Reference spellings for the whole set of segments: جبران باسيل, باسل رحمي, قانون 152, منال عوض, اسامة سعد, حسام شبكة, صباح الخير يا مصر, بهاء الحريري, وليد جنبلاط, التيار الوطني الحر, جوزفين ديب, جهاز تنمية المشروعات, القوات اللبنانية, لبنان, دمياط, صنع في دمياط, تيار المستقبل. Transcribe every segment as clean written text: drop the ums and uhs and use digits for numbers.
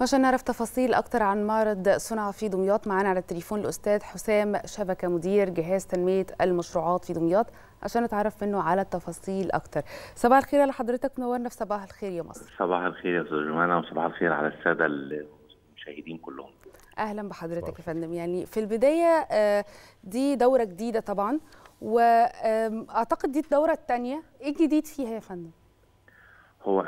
وعشان نعرف تفاصيل أكتر عن معرض صنع في دمياط معانا على التليفون الأستاذ حسام شبكة، مدير جهاز تنمية المشروعات في دمياط، عشان نتعرف منه على التفاصيل أكتر. صباح الخير على حضرتك، منورنا في صباح الخير يا مصر. صباح الخير يا أستاذ جمانة، وصباح الخير على السادة المشاهدين كلهم. أهلا بحضرتك يا فندم. يعني في البداية دي دورة جديدة طبعا، وأعتقد دي الدورة الثانية، إيه الجديد فيها يا فندم؟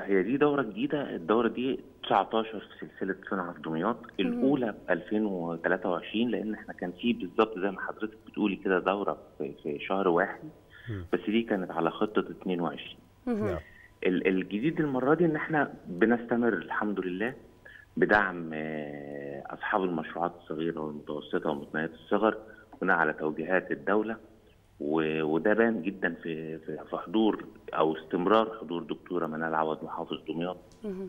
هي دي دورة جديدة، الدورة دي 19 في سلسلة صنع في دمياط، الأولى ب 2023، لأن احنا كان في بالظبط زي ما حضرتك بتقولي كده دورة في شهر واحد، بس دي كانت على خطة 22. الجديد المرة دي إن احنا بنستمر الحمد لله بدعم أصحاب المشروعات الصغيرة والمتوسطة ومتناهية الصغر، بناء على توجيهات الدولة، وده بان جدا في حضور او استمرار حضور دكتوره منال عوض محافظ دمياط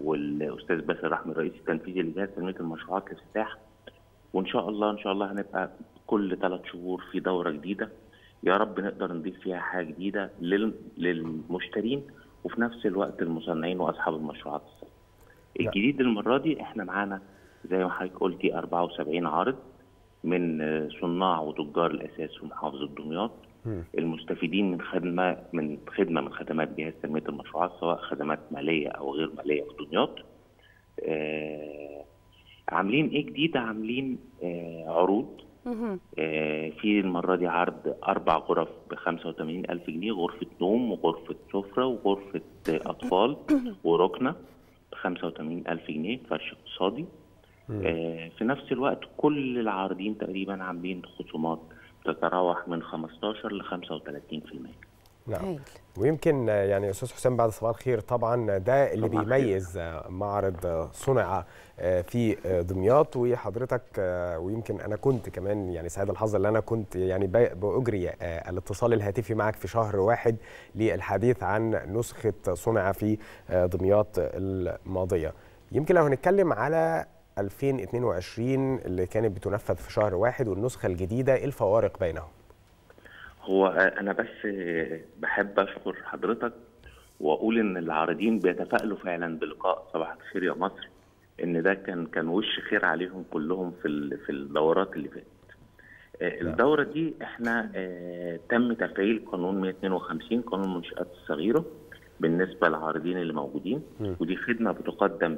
والاستاذ باسل رحمي رئيس التنفيذي لجهاز تنميه المشروعات الافتتاح. وان شاء الله هنبقى كل 3 شهور في دوره جديده، يا رب نقدر نضيف فيها حاجه جديده للمشترين وفي نفس الوقت المصنعين واصحاب المشروعات. الجديد المره دي احنا معانا زي ما حضرتك قلتي 74 عارض من صناع وتجار الاساس في محافظه دمياط، المستفيدين من خدمات جهاز تنمية المشروعات، سواء خدمات مالية أو غير مالية في دمياط. عاملين إيه جديد؟ عاملين عروض. في المرة دي عرض 4 غرف ب 85,000 جنيه، غرفة نوم وغرفة سفرة وغرفة أطفال وركنة ب 85,000 جنيه فرش اقتصادي. في نفس الوقت كل العارضين تقريبا عاملين خصومات تتراوح من 15 ل 35%. نعم، ويمكن يعني أستاذ حسام بعد صباح الخير طبعا ده اللي بيميز معرض صنع في دمياط. وحضرتك ويمكن أنا كنت كمان يعني سعيد الحظ اللي أنا كنت يعني بأجري الاتصال الهاتفي معك في شهر واحد للحديث عن نسخة صنع في دمياط الماضية. يمكن لو هنتكلم على 2022 اللي كانت بتنفذ في شهر واحد والنسخة الجديدة، ايه الفوارق بينهم؟ هو أنا بس بحب أشكر حضرتك وأقول إن العارضين بيتفائلوا فعلا بلقاء صباح الخير يا مصر، إن ده كان وش خير عليهم كلهم في الدورات اللي فاتت. الدورة دي إحنا تم تفعيل قانون 152 قانون المنشآت الصغيرة بالنسبه للعارضين اللي موجودين، ودي خدمه بتقدم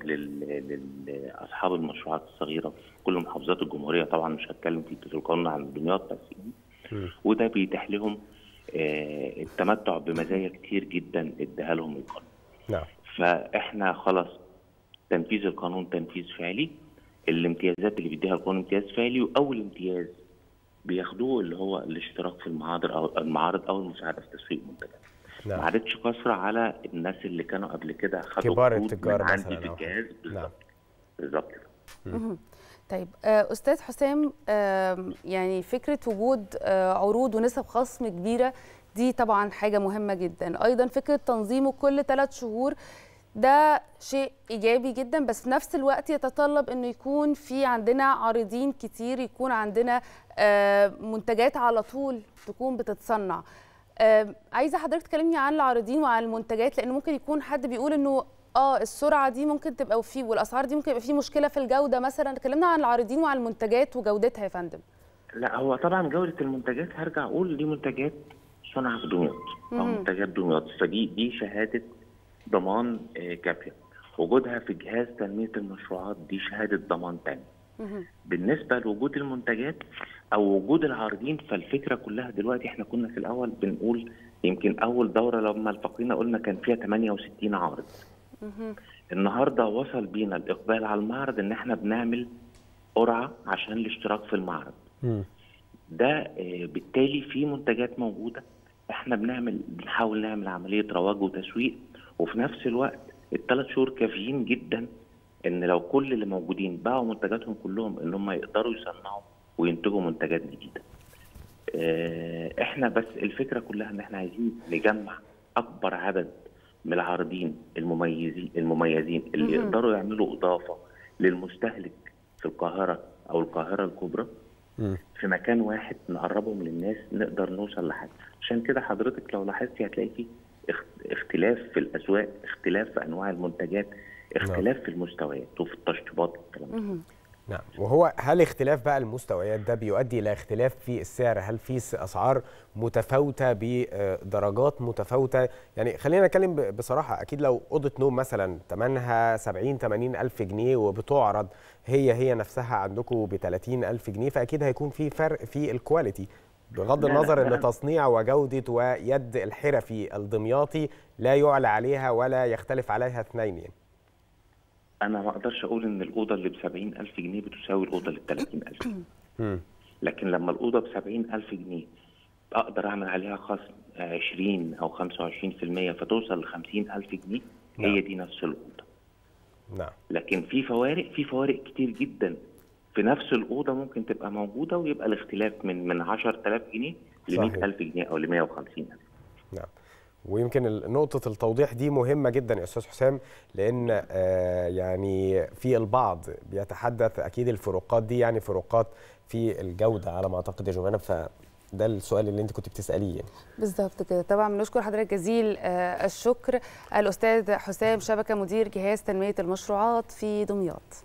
لاصحاب المشروعات الصغيره في كل محافظات الجمهوريه. طبعا مش هتكلم في القانون عن دمياط بس، وده بيتاح لهم التمتع بمزايا كتير جدا اداها لهم القانون. نعم، فاحنا خلاص تنفيذ القانون تنفيذ فعلي، الامتيازات اللي بيديها القانون امتياز فعلي، واول امتياز بياخدوه اللي هو الاشتراك في المعارض او المساعده في تسويق منتجات. ما عادتش قصر على الناس اللي كانوا قبل كده خدوا كبار التجار عندي في الجهاز. بالظبط كده. طيب استاذ حسام، يعني فكره وجود عروض ونسب خصم كبيره دي طبعا حاجه مهمه جدا، ايضا فكره تنظيمه كل 3 شهور ده شيء ايجابي جدا، بس في نفس الوقت يتطلب انه يكون في عندنا عارضين كتير، يكون عندنا منتجات على طول تكون بتتصنع. عايزه حضرتك تكلمني عن العارضين وعن المنتجات، لان ممكن يكون حد بيقول انه السرعه دي ممكن تبقى وفي والاسعار دي ممكن يبقى في مشكله في الجوده مثلا. تكلمنا عن العارضين وعن المنتجات وجودتها يا فندم. لا، هو طبعا جوده المنتجات هرجع اقول دي منتجات صنع في دمياط او منتجات دمياط، فدي شهاده ضمان كافيه، وجودها في جهاز تنميه المشروعات دي شهاده ضمان تاني. بالنسبه لوجود المنتجات او وجود العارضين، فالفكره كلها دلوقتي احنا كنا في الاول بنقول يمكن اول دوره لما التقينا قلنا كان فيها 68 عارض. النهارده وصل بينا الاقبال على المعرض ان احنا بنعمل قرعه عشان الاشتراك في المعرض. ده بالتالي في منتجات موجوده احنا بنحاول نعمل عمليه رواج وتسويق، وفي نفس الوقت ال3 شهور كافيين جدا ان لو كل اللي موجودين باعوا منتجاتهم كلهم ان هم يقدروا يصنعوا وينتجوا منتجات جديده. احنا بس الفكره كلها ان احنا عايزين نجمع اكبر عدد من العارضين المميزين اللي يقدروا يعملوا اضافه للمستهلك في القاهره او القاهره الكبرى في مكان واحد، نقربهم للناس، نقدر نوصل لحد. عشان كده حضرتك لو لاحظتي هتلاقي في اختلاف في الاسواق، اختلاف في انواع المنتجات، اختلاف في المستويات وفي التشطيبات والكلام ده. نعم، وهو هل اختلاف بقى المستويات ده بيؤدي الى اختلاف في السعر؟ هل في اسعار متفاوته بدرجات متفاوته؟ يعني خلينا نتكلم بصراحه، اكيد لو اوضه نوم مثلا ثمنها 70-80 ألف جنيه وبتعرض هي نفسها عندكم ب 30 ألف جنيه، فاكيد هيكون في فرق في الكواليتي، بغض النظر ان تصنيع وجوده ويد الحرفي الدمياطي لا يعلى عليها ولا يختلف عليها اثنين. يعني أنا ما أقدرش أقول إن الأوضة اللي ب 70 ألف جنيه بتساوي الأوضة اللي ب 30 ألف. لكن لما الأوضة ب 70 ألف جنيه أقدر أعمل عليها خصم 20 أو 25% فتوصل ل 50 ألف جنيه، هي دي نفس الأوضة. نعم. لكن في فوارق كتير جدا في نفس الأوضة ممكن تبقى موجودة ويبقى الاختلاف من 10 آلاف جنيه ل 100 ألف جنيه أو ل 150 ألف. نعم. ويمكن نقطة التوضيح دي مهمة جدا يا أستاذ حسام، لأن يعني في البعض بيتحدث أكيد الفروقات دي، يعني فروقات في الجودة على ما أعتقد يا جوانا، فده السؤال اللي أنت كنت بتسأليه يعني. بالظبط كده. طبعا بنشكر حضرتك جزيل الشكر الأستاذ حسام شبكة، مدير جهاز تنمية المشروعات في دمياط.